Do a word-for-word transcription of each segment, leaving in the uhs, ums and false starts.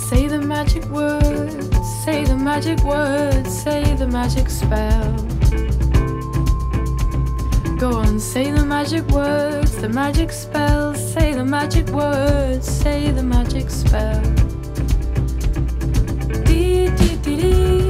Say the magic word, say the magic word, say the magic spell. Go on, say the magic words, the magic spell, say the magic words, say the magic spell. Dee dee dee dee.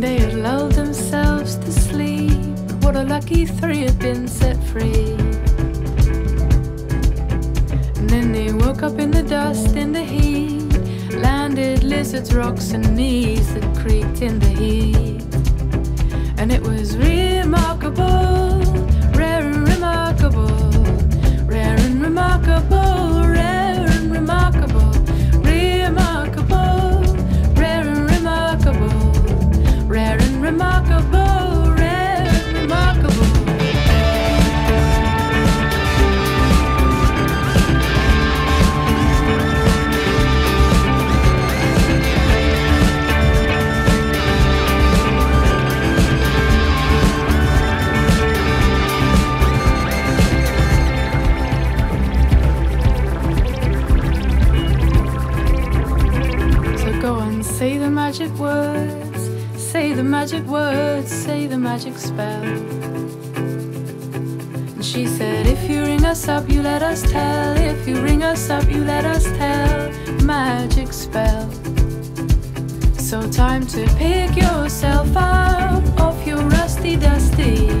They had lulled themselves to sleep. What a lucky three had been set free. And then they woke up in the dust, in the heat. Landed lizards, rocks and knees that creaked in the heat. And it was remarkable, rare and remarkable, rare and remarkable, rare and remarkable, remarkable. Remarkable, rare and remarkable. So go on, say the magic word. Say the magic words, say the magic spell. And she said, if you ring us up, you let us tell. If you ring us up, you let us tell. Magic spell. So time to pick yourself up off your rusty dusty